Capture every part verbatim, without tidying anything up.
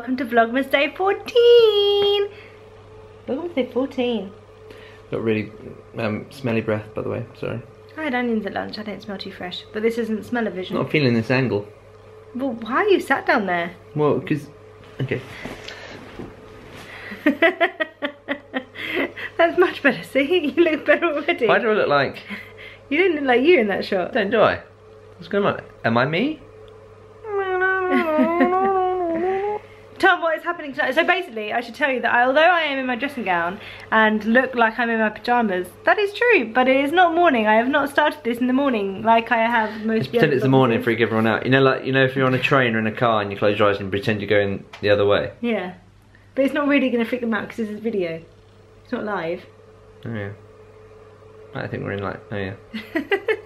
welcome to Vlogmas Day fourteen. Vlogmas Day fourteen. Got really um, smelly breath, by the way, sorry. I had onions at lunch, I don't smell too fresh. But this isn't smell-o-vision. Not feeling this angle. Well, why are you sat down there? Well, because... okay. That's much better, see? You look better already. Why do I look like... You don't look like you in that shot. Don't do I? What's going on? Am I me? Tom, what is happening tonight? So basically, I should tell you that I, although I am in my dressing gown and look like I'm in my pyjamas, that is true, but it is not morning. I have not started this in the morning like I have most. Let's pretend it's the morning for you, everyone out. You know, like, you know, if you're on a train or in a car and you close your eyes and pretend you're going the other way. Yeah, but it's not really going to freak them out because this is video. It's not live. Oh yeah. I think we're in like, oh yeah.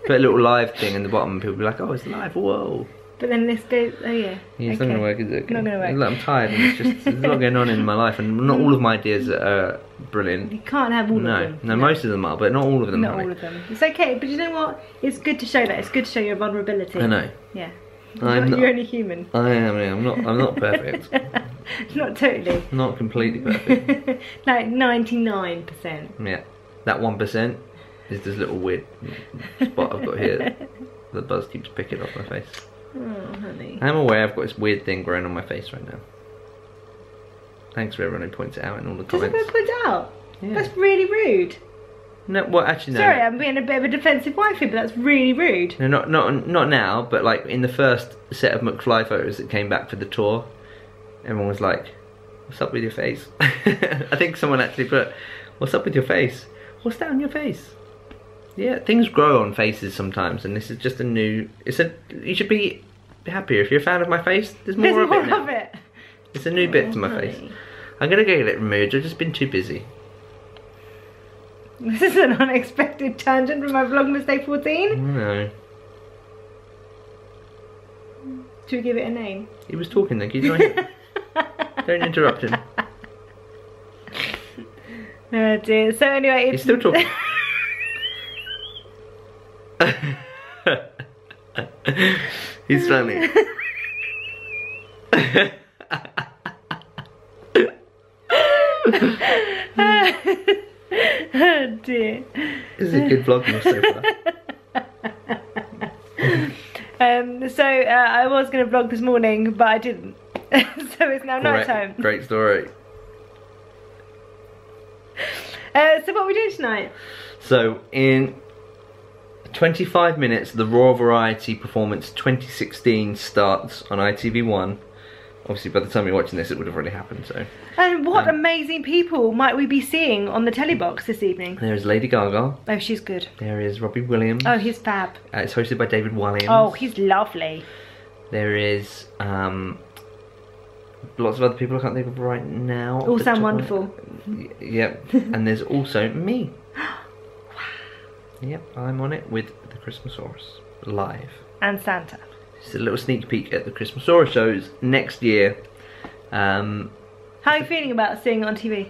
Put a little live thing in the bottom and people be like, oh, it's live, whoa. But then this goes, oh yeah. Yeah, it's okay. Not going to work, is it? Not going to work. Like, I'm tired and it's just, there's a lot going on in my life and not all of my ideas are brilliant. You can't have all no, of them. No, no, most of them are, but not all of them. Not honey. all of them. It's okay, but you know what? It's good to show that. It's good to show your vulnerability. I know. Yeah. You're, I'm not, not, you're only human. I am, I'm not, I'm not perfect. Not totally. Not completely perfect. Like ninety-nine percent. Yeah. That one percent is this little weird spot I've got here. The buzz keeps picking up my face. Oh, honey. I'm aware I've got this weird thing growing on my face right now. Thanks for everyone who points it out in all the comments. Does everyone point it out? Yeah. That's really rude. No, well, actually, no. Sorry, I'm being a bit of a defensive wifey, but that's really rude. No, not, not, not now, but like in the first set of McFly photos that came back for the tour, everyone was like, what's up with your face? I think someone actually put, what's up with your face? What's that on your face? Yeah, things grow on faces sometimes, and this is just a new. It's a. You should be happier if you're a fan of my face. There's more, there's of, more it of it. It's a new oh, bit to my honey. face. I'm gonna go get it removed. I've just been too busy. This is an unexpected tangent from my Vlogmas Day fourteen. No. Do we give it a name? He was talking. Then keep going. Don't interrupt him. Oh dear. So anyway, it's... he's still talking. He's funny. Oh dear. This is a good vlogmas so far. um, so uh, I was going to vlog this morning, but I didn't. So it's now night time. Great story. Uh, so what are we doing tonight? So in twenty-five minutes, the Royal Variety performance twenty sixteen starts on I T V one. Obviously, by the time you're watching this, it would have already happened, so... And what um, amazing people might we be seeing on the telly box this evening? There is Lady Gaga. Oh, she's good. There is Robbie Williams. Oh, he's fab. Uh, it's hosted by David Walliams. Oh, he's lovely. There is, um... lots of other people I can't think of right now. All sound wonderful. Yep. And there's also me. Yep, I'm on it with the Christmasaurus live. And Santa. Just a little sneak peek at the Christmasaurus shows next year. Um, How are you feeling about seeing it on T V?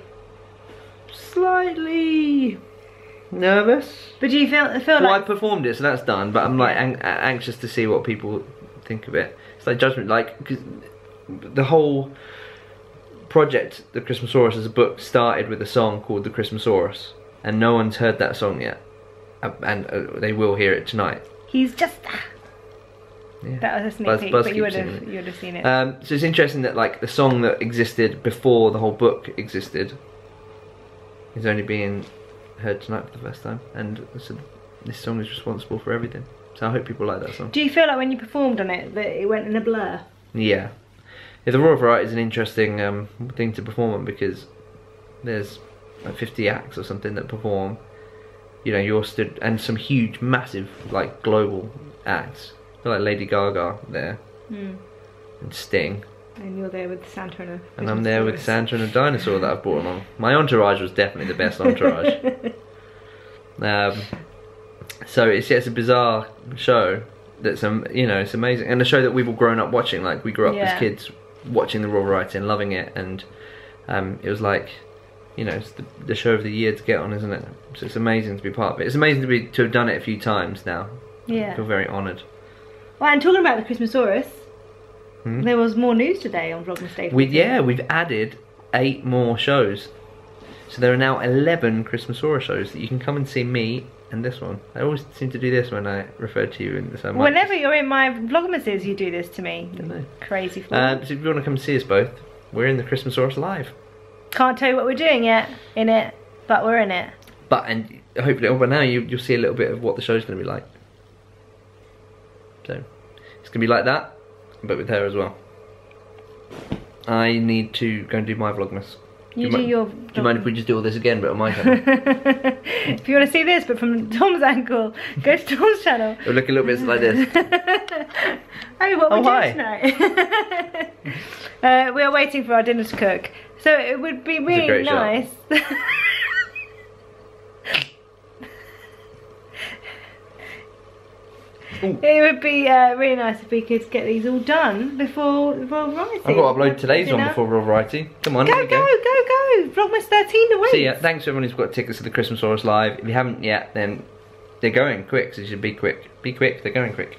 Slightly nervous. But do you feel, feel well, like... Well, I performed it, so that's done, but I'm like an anxious to see what people think of it. It's like judgment, like... Cause the whole project, the Christmasaurus as a book, started with a song called The Christmasaurus, and no one's heard that song yet. And uh, they will hear it tonight. He's just uh, yeah. That was a sneak Buzz, peek, Buzz but you would have you would have seen it. Um, so it's interesting that like the song that existed before the whole book existed is only being heard tonight for the first time, and so this song is responsible for everything. So I hope people like that song. Do you feel like when you performed on it that it went in a blur? Yeah. Yeah, the Royal Variety is an interesting um, thing to perform on because there's like fifty acts or something that perform. You know, you're stood, and some huge, massive, like global acts. They're like Lady Gaga there, mm. and Sting. And you're there with Santa and a. And I'm there with Santa and a dinosaur that I've brought along. My entourage was definitely the best entourage. um, so it's yeah, it's a bizarre show. That's um, you know, it's amazing, and a show that we've all grown up watching. Like we grew up yeah. as kids. Watching the Royal Variety and loving it, and um, it was like, you know, it's the, the show of the year to get on, isn't it? So it's amazing to be part of it. It's amazing to be to have done it a few times now. Yeah, I feel very honoured. Well, and talking about the Christmasaurus, Hmm? There was more news today on Vlogmas Day. We, yeah, we've added eight more shows. So there are now eleven Christmasaurus shows that you can come and see me and this one. I always seem to do this when I refer to you in the same way. Whenever you're in my Vlogmases, you do this to me. I don't know. Crazy fool. Uh, so if you want to come see us both, we're in the Christmasaurus live. Can't tell you what we're doing yet, in it, but we're in it. But, and hopefully, oh, but now you, you'll see a little bit of what the show's going to be like. So, it's going to be like that, but with her as well. I need to go and do my Vlogmas. You do, do you your... Do you mind if we just do all this again, but on my channel? If you want to see this, but from Tom's angle, go to Tom's channel. It'll look a little bit like this. Hey, what oh, what we're doing tonight. uh, we are waiting for our dinner to cook. So it would be really nice. It would be uh, really nice if we could get these all done before Royal Variety. I've got to upload today's one before Royal Variety. Come on. Go, go, go, go, go. Vlogmas thirteen awaits. See ya. Thanks to everyone who's got tickets to the Christmasaurus live. If you haven't yet, then they're going quick, so you should be quick. Be quick, they're going quick.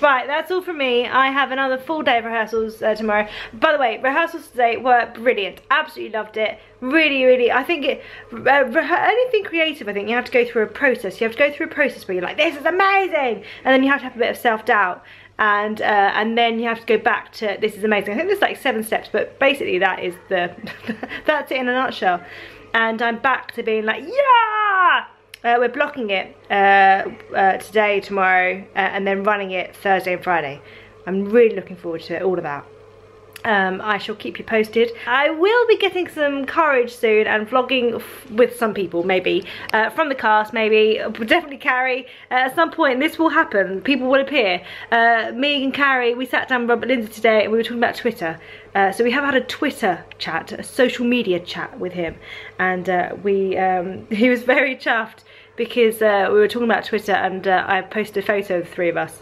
Right, that's all from me. I have another full day of rehearsals uh, tomorrow. By the way, rehearsals today were brilliant. Absolutely loved it. Really, really, I think it, uh, anything creative, I think you have to go through a process. You have to go through a process where you're like, this is amazing. And then you have to have a bit of self-doubt. And uh, and then you have to go back to, this is amazing. I think there's like seven steps, but basically that is the, that's it in a nutshell. And I'm back to being like, yeah! Uh, we're blocking it uh, uh, today, tomorrow, uh, and then running it Thursday and Friday. I'm really looking forward to it, all of that. Um, I shall keep you posted. I will be getting some courage soon and vlogging f with some people, maybe. Uh, from the cast, maybe. Definitely Carrie. Uh, at some point, this will happen. People will appear. Uh, me and Carrie, we sat down with Robert Lindsay today and we were talking about Twitter. Uh, so we have had a Twitter chat, a social media chat with him. And uh, we um, he was very chuffed. Because uh, we were talking about Twitter and uh, I posted a photo of the three of us.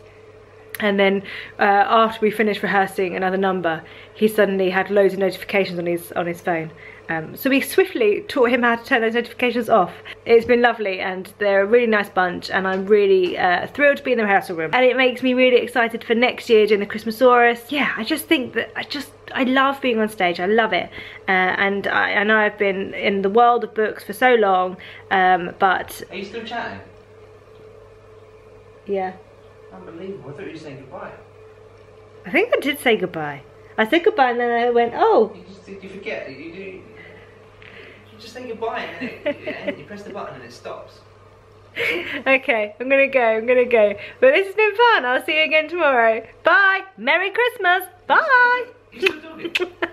And then uh, after we finished rehearsing another number, he suddenly had loads of notifications on his on his phone. Um, so we swiftly taught him how to turn those notifications off. It's been lovely and they're a really nice bunch and I'm really uh, thrilled to be in the rehearsal room. And it makes me really excited for next year doing the Christmasaurus. Yeah, I just think that I just, I love being on stage, I love it. Uh, and I, I know I've been in the world of books for so long, um, but... Are you still chatting? Yeah. Unbelievable, I thought you were saying goodbye. I think I did say goodbye. I said goodbye and then I went, oh. You just you forget, you do. You just say goodbye and then it, and you press the button and it stops. Okay, I'm gonna go, I'm gonna go. But this has been fun, I'll see you again tomorrow. Bye, Merry Christmas, bye. You're still talking.